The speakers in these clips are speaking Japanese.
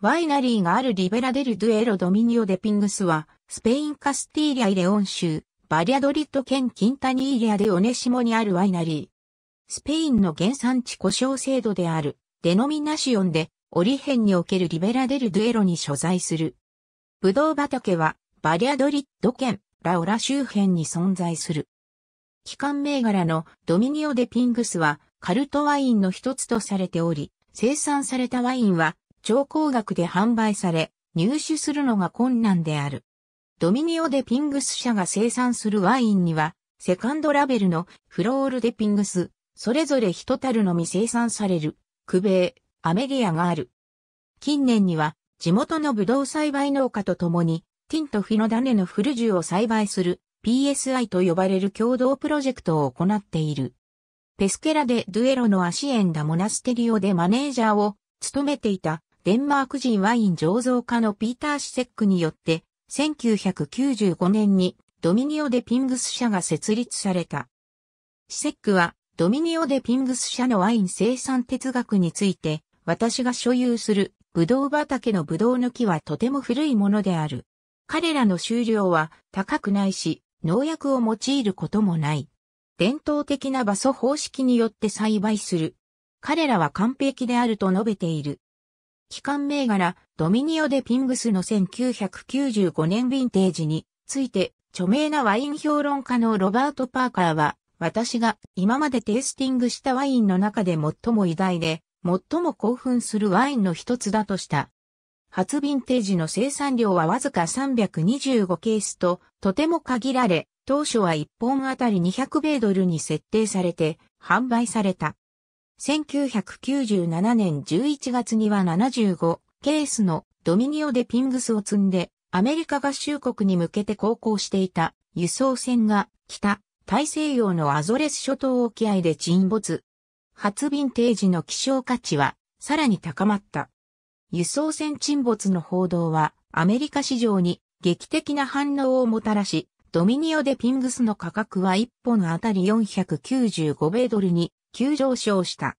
ワイナリーがあるリベラデル・ドゥエロ・ドミニオ・デ・ピングスは、スペインカスティーリャ・イレオン州、バリャドリッド県キンタニーリャでオネシモにあるワイナリー。スペインの原産地呼称制度である、デノミナシオンで、オリヘンにおけるリベラデル・ドゥエロに所在する。ブドウ畑は、バリャドリッド県、ラオラ周辺に存在する。基幹銘柄のドミニオ・デ・ピングスは、カルトワインの一つとされており、生産されたワインは、超高額で販売され、入手するのが困難である。ドミニオ・デ・ピングス社が生産するワインには、セカンドラベルのフロール・デ・ピングス、それぞれ一樽のみ生産される、クベー、アメリアがある。近年には、地元のブドウ栽培農家と共に、ティント・フィノダネのフルジュを栽培する、PSI と呼ばれる共同プロジェクトを行っている。ペスケラ・デ・ドゥエロのアシエンダ・モナステリオでマネージャーを務めていた、デンマーク人ワイン醸造家のピーター・シセックによって、1995年にドミニオ・デ・ピングス社が設立された。シセックはドミニオ・デ・ピングス社のワイン生産哲学について、私が所有するブドウ畑のブドウの木はとても古いものである。彼らの収量は高くないし、農薬を用いることもない。伝統的な伐採方式によって栽培する。彼らは完璧であると述べている。基幹銘柄ドミニオ・デ・ピングスの1995年ヴィンテージについて著名なワイン評論家のロバート・パーカーは、私が今までテイスティングしたワインの中で最も偉大で最も興奮するワインの一つだとした。初ヴィンテージの生産量はわずか325ケースととても限られ、当初は1本あたり200米ドルに設定されて販売された。1997年11月には75ケースのドミニオ・デ・ピングスを積んでアメリカ合衆国に向けて航行していた輸送船が北大西洋のアゾレス諸島沖合で沈没。初ヴィンテージの希少価値はさらに高まった。輸送船沈没の報道はアメリカ市場に劇的な反応をもたらし、ドミニオ・デ・ピングスの価格は1本あたり495米ドルに急上昇した。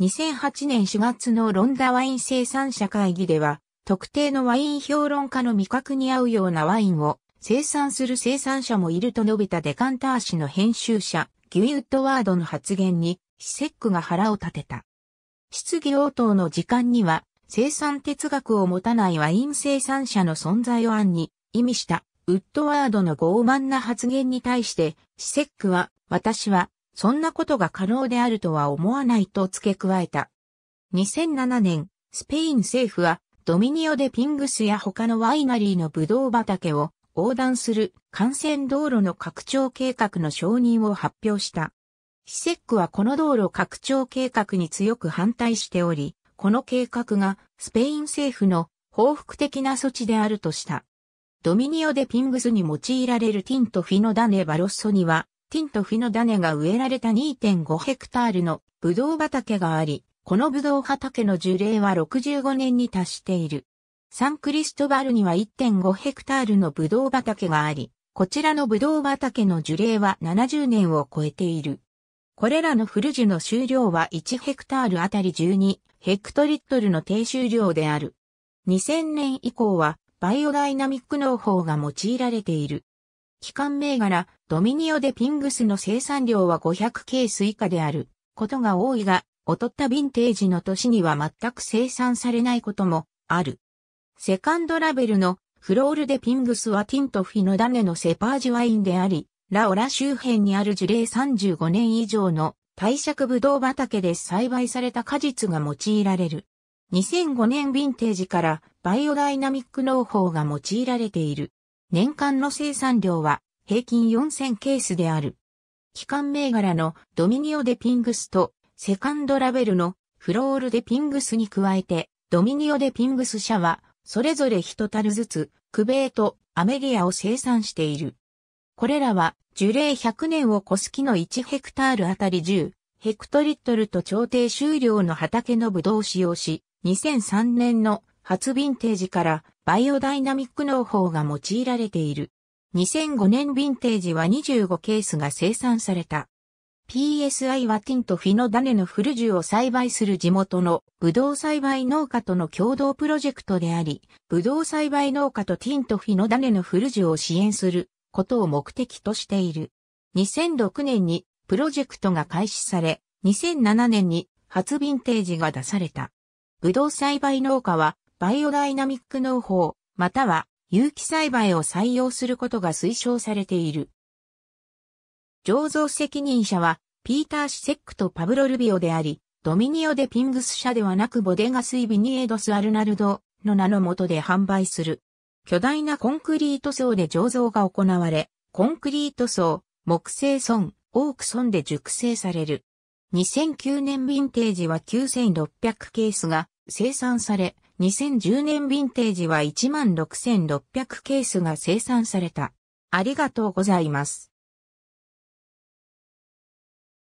2008年4月のロンダワイン生産者会議では、特定のワイン評論家の味覚に合うようなワインを生産する生産者もいると述べたデカンター誌の編集者、ギュイ・ウッドワードの発言に、シセックが腹を立てた。質疑応答の時間には、生産哲学を持たないワイン生産者の存在を暗に意味したウッドワードの傲慢な発言に対して、シセックは、私は、そんなことが可能であるとは思わないと付け加えた。2007年、スペイン政府はドミニオ・デ・ピングスや他のワイナリーのブドウ畑を横断する幹線道路の拡張計画の承認を発表した。シセックはこの道路拡張計画に強く反対しており、この計画がスペイン政府の報復的な措置であるとした。ドミニオ・デ・ピングスに用いられるティント・フィノダネ・バロッソには、ティント・フィノダネが植えられた 2.5 ヘクタールのブドウ畑があり、このブドウ畑の樹齢は65年に達している。サンクリストバルには 1.5 ヘクタールのブドウ畑があり、こちらのブドウ畑の樹齢は70年を超えている。これらのフルジュの収量は1ヘクタールあたり12ヘクトリットルの低収量である。2000年以降はバイオダイナミック農法が用いられている。基幹銘柄、ドミニオ・デ・ピングスの生産量は500ケース以下であることが多いが、劣ったヴィンテージの年には全く生産されないこともある。セカンドラベルのフロール・デ・ピングスはティント・フィノダネのセパージュワインであり、ラオラ周辺にある樹齢35年以上の帝釈ブドウ畑で栽培された果実が用いられる。2005年ヴィンテージからバイオダイナミック農法が用いられている。年間の生産量は平均4000ケースである。基幹銘柄のドミニオ・デ・ピングスとセカンドラベルのフロール・デ・ピングスに加えてドミニオ・デ・ピングス社はそれぞれ一樽ずつクベーとアメリアを生産している。これらは樹齢100年を超す木の1ヘクタールあたり10ヘクトリットルと調停収量の畑のブドウを使用し、2003年の初ヴィンテージからバイオダイナミック農法が用いられている。2005年ヴィンテージは25ケースが生産された。PSI はティンとフィの種のフルジュを栽培する地元のブドウ栽培農家との共同プロジェクトであり、ブドウ栽培農家とティンとフィの種のフルジュを支援することを目的としている。2006年にプロジェクトが開始され、2007年に初ヴィンテージが出された。ブドウ栽培農家はバイオダイナミック農法、または有機栽培を採用することが推奨されている。醸造責任者は、ピーター・シセックとパブロ・ルビオであり、ドミニオ・デ・ピングス社ではなくボデガス・イ・ヴィニエドス・アルナルドの名の下で販売する。巨大なコンクリート層で醸造が行われ、コンクリート層、木製層、オーク層で熟成される。2009年ヴィンテージは9600ケースが生産され、2010年ヴィンテージは16600ケースが生産された。ありがとうございます。